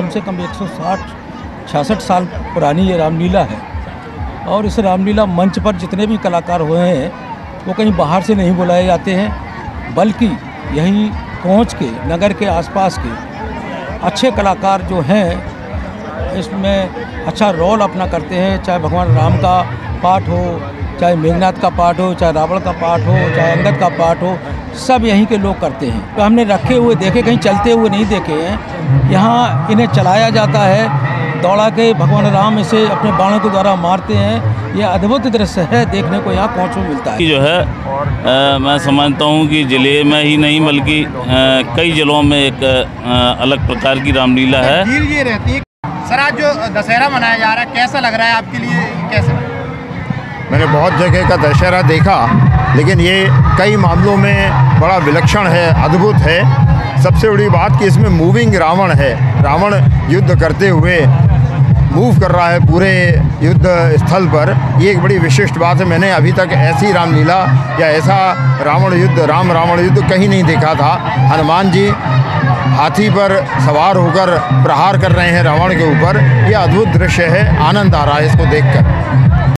कम से कम 166 साल पुरानी ये रामलीला है। और इस रामलीला मंच पर जितने भी कलाकार हुए हैं वो कहीं बाहर से नहीं बुलाए जाते हैं, बल्कि यहीं कोंच के नगर के आसपास के अच्छे कलाकार जो हैं इसमें अच्छा रोल अपना करते हैं। चाहे भगवान राम का पाठ हो, चाहे मेघनाथ का पाठ हो, चाहे रावण का पाठ हो, चाहे अंगद का पाठ हो, सब यहीं के लोग करते हैं। तो हमने रखे हुए देखे, कहीं चलते हुए नहीं देखे हैं। यहाँ इन्हें चलाया जाता है, दौड़ा के भगवान राम इसे अपने बाणों के द्वारा मारते हैं। यह अद्भुत दृश्य है, देखने को यहाँ कोंच में मिलता है। जो है मैं समझता हूँ कि ज़िले में ही नहीं बल्कि कई ज़िलों में एक अलग प्रकार की रामलीला है। ये रहती है सर, आज जो दशहरा मनाया जा रहा है कैसा लग रहा है आपके लिए? कैसा? मैंने बहुत जगह का दशहरा देखा, लेकिन ये कई मामलों में बड़ा विलक्षण है, अद्भुत है। सबसे बड़ी बात कि इसमें मूविंग रावण है, रावण युद्ध करते हुए मूव कर रहा है पूरे युद्ध स्थल पर। ये एक बड़ी विशिष्ट बात है। मैंने अभी तक ऐसी रामलीला या ऐसा राम रावण युद्ध कहीं नहीं देखा था। हनुमान जी हाथी पर सवार होकर प्रहार कर रहे हैं रावण के ऊपर। यह अद्भुत दृश्य है, आनंद आ रहा है इसको देखकर।